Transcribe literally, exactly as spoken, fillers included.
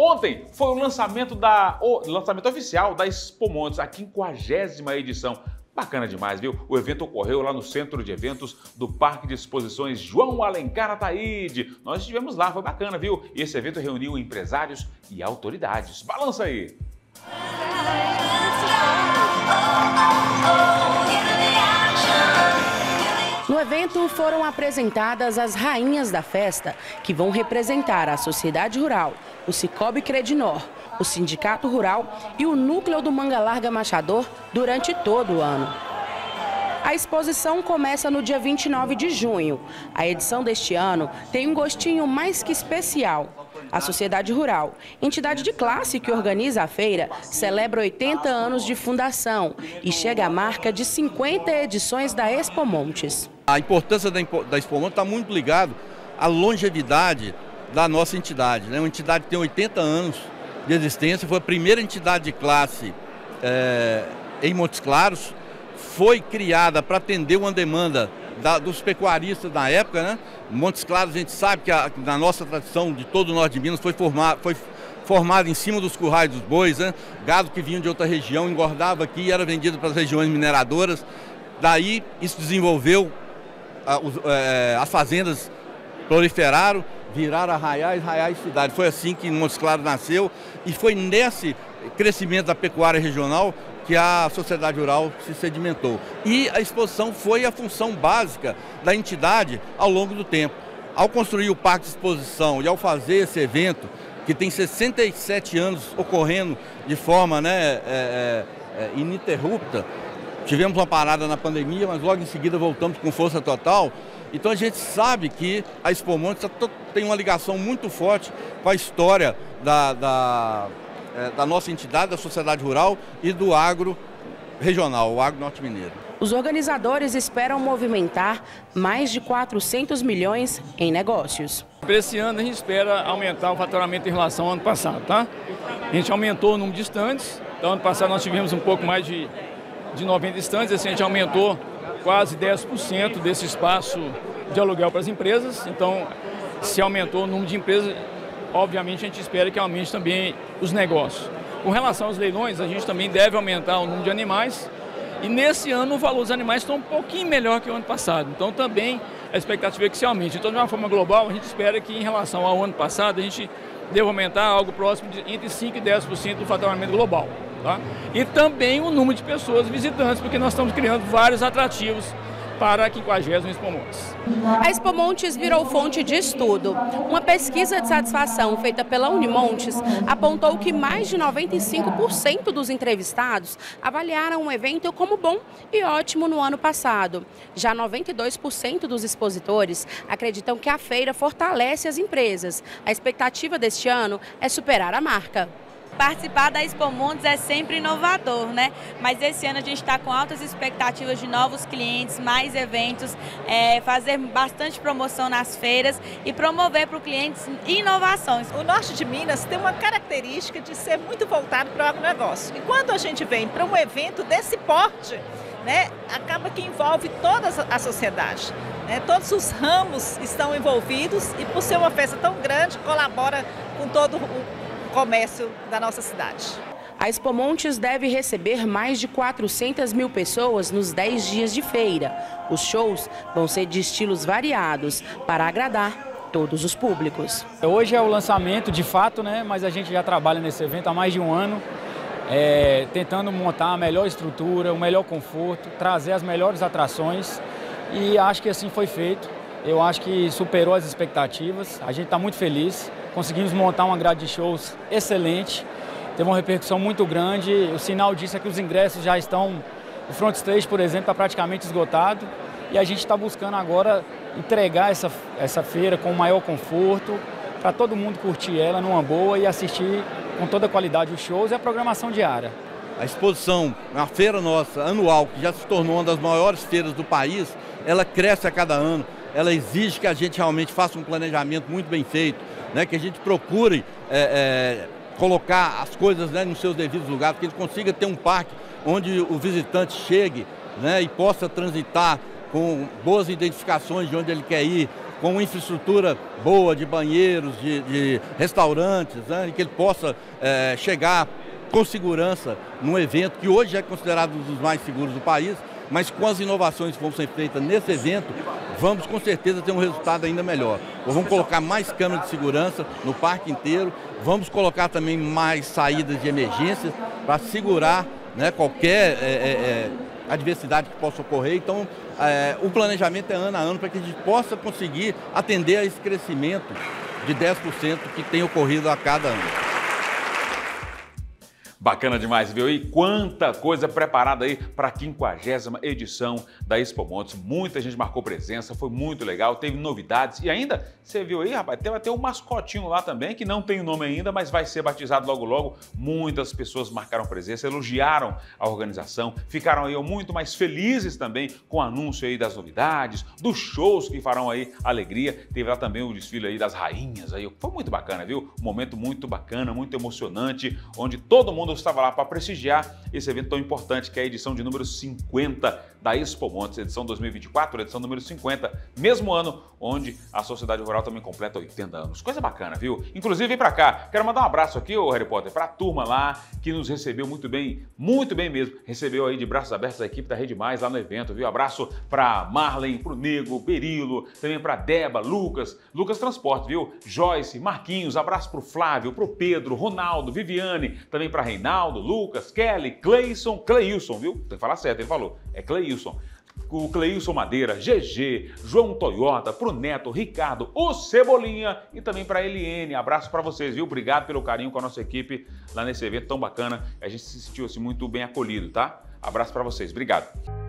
Ontem foi o lançamento, da, o lançamento oficial da Expo Montes, a quinquagésima edição. Bacana demais, viu? O evento ocorreu lá no Centro de Eventos do Parque de Exposições João Alencar Ataíde. Nós estivemos lá, foi bacana, viu? E esse evento reuniu empresários e autoridades. Balança aí! No evento foram apresentadas as rainhas da festa, que vão representar a Sociedade Rural, o Sicoob Credinor, o Sindicato Rural e o Núcleo do Mangalarga Marchador durante todo o ano. A exposição começa no dia vinte e nove de junho. A edição deste ano tem um gostinho mais que especial. A Sociedade Rural, entidade de classe que organiza a feira, celebra oitenta anos de fundação e chega à marca de cinquenta edições da Expo Montes. A importância da Expo Montes está muito ligada à longevidade da nossa entidade, né? Uma entidade que tem oitenta anos. De existência, foi a primeira entidade de classe é, em Montes Claros, foi criada para atender uma demanda da, dos pecuaristas na época, né? Montes Claros, a gente sabe que a, na nossa tradição de todo o norte de Minas foi formado, foi formado em cima dos currais dos bois, né? Gado que vinha de outra região, engordava aqui e era vendido para as regiões mineradoras. Daí isso desenvolveu, a, os, é, as fazendas proliferaram, viraram arraiais, arraiais cidade. Foi assim que Montes Claros nasceu e foi nesse crescimento da pecuária regional que a Sociedade Rural se sedimentou. E a exposição foi a função básica da entidade ao longo do tempo. Ao construir o Parque de Exposição e ao fazer esse evento, que tem sessenta e sete anos ocorrendo de forma né, é, é, ininterrupta, tivemos uma parada na pandemia, mas logo em seguida voltamos com força total. Então a gente sabe que a Expo Montes tem uma ligação muito forte com a história da, da, da nossa entidade, da Sociedade Rural e do agro regional, o agro norte-mineiro. Os organizadores esperam movimentar mais de quatrocentos milhões em negócios. Para esse ano a gente espera aumentar o faturamento em relação ao ano passado, tá? A gente aumentou o número de estandes, então ano passado nós tivemos um pouco mais de, de noventa estandes, assim a gente aumentou quase dez por cento desse espaço de aluguel para as empresas. Então, se aumentou o número de empresas, obviamente a gente espera que aumente também os negócios. Com relação aos leilões, a gente também deve aumentar o número de animais. E nesse ano o valor dos animais está um pouquinho melhor que o ano passado. Então, também a expectativa é que se aumente. Então, de uma forma global, a gente espera que em relação ao ano passado, a gente deva aumentar algo próximo de entre cinco e dez por cento do faturamento global. Tá? E também o número de pessoas visitantes, porque nós estamos criando vários atrativos para a quinquagésima Expo Montes. A Expo Montes virou fonte de estudo. Uma pesquisa de satisfação feita pela Unimontes apontou que mais de noventa e cinco por cento dos entrevistados avaliaram o evento como bom e ótimo no ano passado. Já noventa e dois por cento dos expositores acreditam que a feira fortalece as empresas. A expectativa deste ano é superar a marca. Participar da Expo Montes é sempre inovador, né? Mas esse ano a gente está com altas expectativas de novos clientes, mais eventos, é, fazer bastante promoção nas feiras e promover para os clientes inovações. O norte de Minas tem uma característica de ser muito voltado para o agronegócio. E quando a gente vem para um evento desse porte, né, acaba que envolve toda a sociedade. Né? Todos os ramos estão envolvidos e por ser uma festa tão grande, colabora com todo o comércio da nossa cidade. A Expo Montes deve receber mais de quatrocentas mil pessoas nos dez dias de feira. Os shows vão ser de estilos variados para agradar todos os públicos. Hoje é o lançamento de fato, né? Mas a gente já trabalha nesse evento há mais de um ano, é, tentando montar a melhor estrutura, o melhor conforto, trazer as melhores atrações e acho que assim foi feito. Eu acho que superou as expectativas, a gente está muito feliz. Conseguimos montar uma grade de shows excelente, teve uma repercussão muito grande. O sinal disso é que os ingressos já estão, o front stage, por exemplo, está praticamente esgotado. E a gente está buscando agora entregar essa, essa feira com o maior conforto, para todo mundo curtir ela numa boa e assistir com toda a qualidade os shows e a programação diária. A exposição, a feira nossa anual, que já se tornou uma das maiores feiras do país, ela cresce a cada ano. Ela exige que a gente realmente faça um planejamento muito bem feito, né? Que a gente procure é, é, colocar as coisas né, nos seus devidos lugares, que a gente consiga ter um parque onde o visitante chegue né, e possa transitar com boas identificações de onde ele quer ir, com uma infraestrutura boa de banheiros, de, de restaurantes, né, e que ele possa é, chegar com segurança num evento que hoje é considerado um dos mais seguros do país, mas com as inovações que vão ser feitas nesse evento, vamos com certeza ter um resultado ainda melhor. Vamos colocar mais câmeras de segurança no parque inteiro, vamos colocar também mais saídas de emergência para segurar, né, qualquer é, é, adversidade que possa ocorrer. Então, é, o planejamento é ano a ano para que a gente possa conseguir atender a esse crescimento de dez por cento que tem ocorrido a cada ano. Bacana demais, viu? E quanta coisa preparada aí para a quinquagésima edição da Expo Montes. Muita gente marcou presença, foi muito legal, teve novidades. E ainda, você viu aí, rapaz, vai ter um mascotinho lá também, que não tem o nome ainda, mas vai ser batizado logo logo. Muitas pessoas marcaram presença, elogiaram a organização, ficaram aí muito mais felizes também com o anúncio aí das novidades, dos shows que farão aí alegria. Teve lá também o desfile aí das rainhas aí. Foi muito bacana, viu? Um momento muito bacana, muito emocionante, onde todo mundo estava lá para prestigiar esse evento tão importante que é a edição de número cinquenta da Expo Montes, edição dois mil e vinte e quatro, edição número cinquenta, mesmo ano onde a Sociedade Rural também completa oitenta anos. Coisa bacana, viu? Inclusive, vem para cá. Quero mandar um abraço aqui, ô Harry Potter, para a turma lá que nos recebeu muito bem, muito bem mesmo. Recebeu aí de braços abertos a equipe da Rede Mais lá no evento, viu? Abraço para Marlen, para o Nego, Berilo, também para Deba, Lucas, Lucas Transporte, viu? Joyce, Marquinhos, abraço para o Flávio, para o Pedro, Ronaldo, Viviane, também para Reinaldo, Lucas, Kelly, Cleison, Cleilson, viu? Tem que falar certo, ele falou. É Cleilson. O Cleilson Madeira, G G, João Toyota, pro Neto, Ricardo, o Cebolinha e também pra Eliene. Abraço pra vocês, viu? Obrigado pelo carinho com a nossa equipe lá nesse evento tão bacana. A gente se sentiu assim muito bem acolhido, tá? Abraço pra vocês. Obrigado.